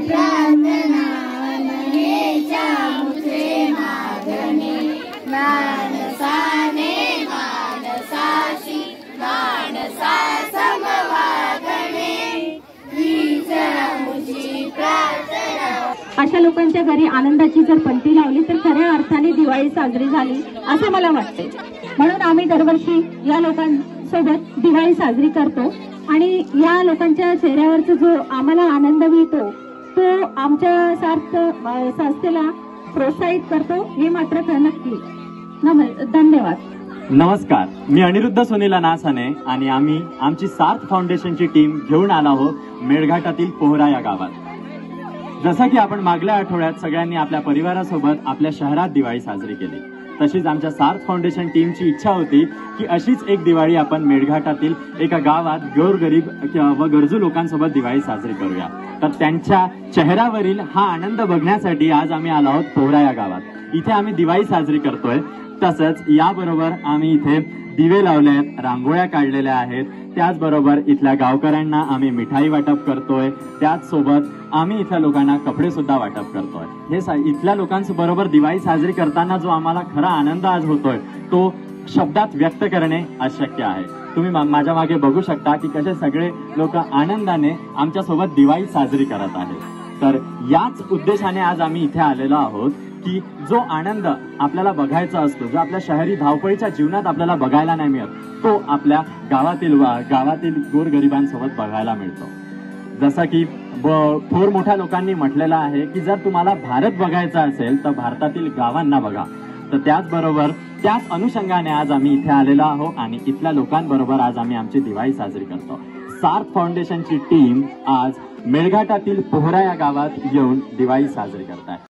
प्रार्थना मनहेचा मुझे मागणे मानसाने मानसाशी मानसा समवागणे हीच मुझी प्रार्थना। अशा लोकांच्या घरी आनंदाची जर पंती लावली तर खऱ्या अर्थाने दिवाळी साजरी झाली असं मला वाटते। म्हणून आम्ही दरवर्षी या लोकांसोबत दिवाळी साजरी करतो आणि या लोकांच्या चेहऱ्यावरचा जो आम्हाला आनंद मिळतो तो आमच्या सार्थ संस्थेला प्रोत्साहित करतो हे मात्र नक्की। धन्यवाद। नमस्कार, मी अनिरुद्ध सोनीला नासाने आणि आम्ही आमची सार्थ फाउंडेशनची टीम घेऊन आलो आहोत मेळघाटातील पोहरा या गावात। जसं की आपण मागल्या आठवड्यात सगळ्यांनी आपल्या परिवारासोबत आपल्या शहरात दिवाळी साजरी केली, तशीच आमच्या सार्थ फाउंडेशन टीमची इच्छा होती की अशीच एक दिवाळी आपण मेळघाटातील एका गावात गोरगरीब व गरजू लोकांसोबत दिवाळी साजरी करूया। तर त्यांच्या चेहऱ्यावरील हा आनंद बघण्यासाठी आज आम्ही आलो आहोत पोहरा या गावात। इथे आम्ही दिवाळी साजरी करतोय, तसंच याबरोबर आम्ही इथे दिवे लावले आहेत, रांगोळ्या काढलेल्या आहेत, त्याचबरोबर इथल्या गावकऱ्यांना आम्ही मिठाई वाटप करतोय, त्याचसोबत आम्ही इथल्या लोकांना कपडे सुद्धा वाटप करतोय। हे इथल्या लोकांबरोबर दिवाळी साजरी करताना जो आम्हाला खरा आनंद आज होतोय तो शब्दात व्यक्त करणे अशक्य आहे। तुम्ही माझ्या मागे बघू शकता की कसे सगळे लोक आनंदाने आमच्यासोबत दिवाळी साजरी करत आहेत। तर याच उद्देशाने आज आम्ही इथे आलेलो आहोत की जो आनंद आपल्याला बघायचा असतो, जो आपल्या शहरी धावपळीच्या जीवनात आपल्याला बघायला नाही मिळत, तो आपल्या गावातील गोरगरिबांसोबत बघायला मिळतो। जसं की थोर मोठ्या लोकांनी म्हटलेलं आहे की जर तुम्हाला भारत बघायचा असेल तर भारतातील गावांना बघा। तर त्याचबरोबर त्याच अनुषंगाने आज आम्ही इथे आलेलो आहोत आणि इथल्या लोकांबरोबर आज आम्ही आमची दिवाळी साजरी करतो। सार्थ फाउंडेशनची टीम आज मेळघाटातील पोहरा या गावात येऊन दिवाळी साजरी करत आहे।